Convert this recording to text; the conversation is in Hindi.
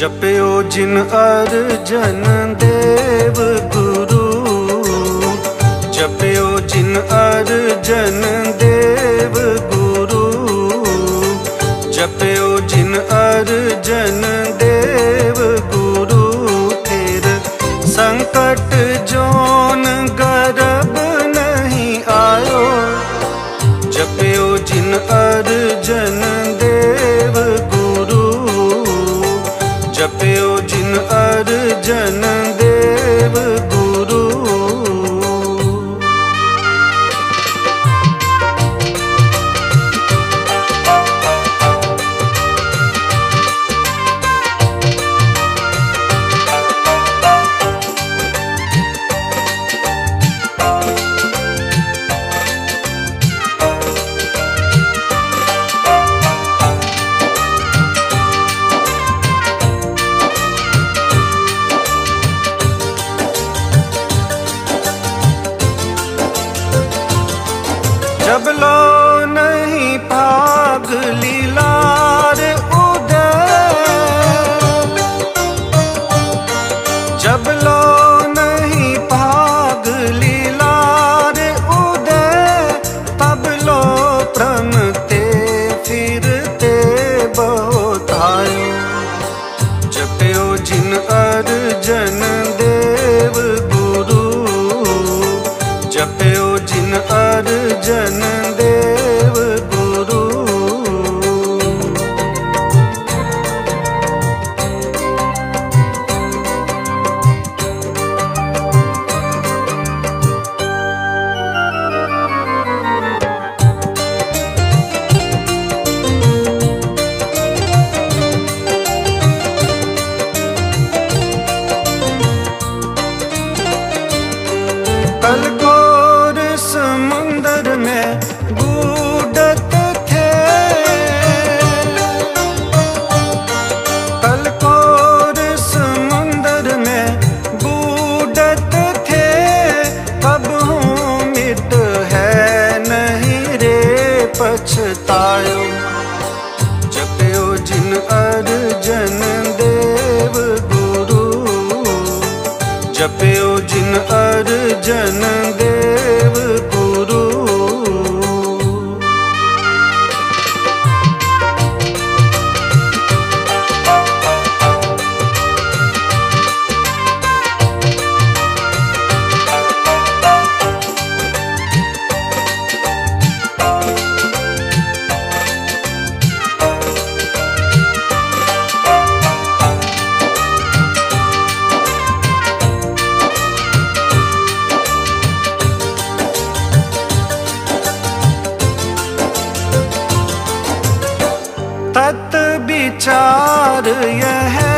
जप्यो जिन अर्जन देव गुरु, जप्यो जिन अर्जन देव गुरु, जप्यो जिन अर्जन देव गुरु। फिर संकट जोन गरब नहीं आयो, जप्यो जिन अर्जन देव गुरु, जप्यो जिन अर्जन देव गुरु। जब लो नहीं भाग लीलार उदय, जब लो नहीं भाग लीलार उदय, तब लो प्रमते फिरते बहुत आयो। जप्यो जिन अर्जन देव गुरु, जप्यो जिन अर्जन देव गुरु। जप्यो जिन अर्जन देव गुरु, जप्यो जिन अर्जन देव गुरु। तत् विचार यह